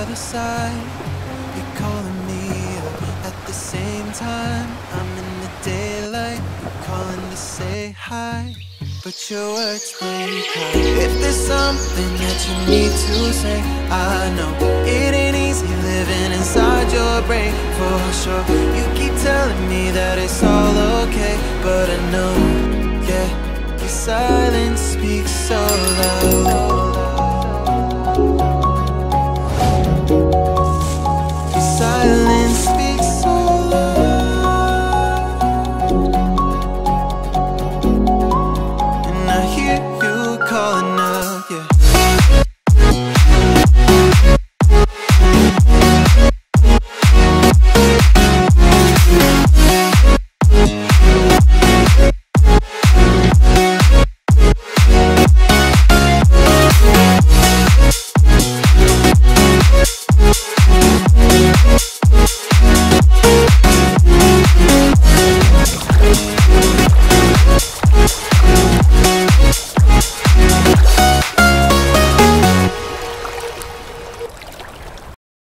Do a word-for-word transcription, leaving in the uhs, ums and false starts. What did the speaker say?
other side. You're calling me up at the same time. I'm in the daylight, you're calling to say hi, but your words won't come. If there's something that you need to say, I know it ain't easy living inside your brain, for sure. You keep telling me that it's all okay, but I know, yeah, your silence speaks so loud.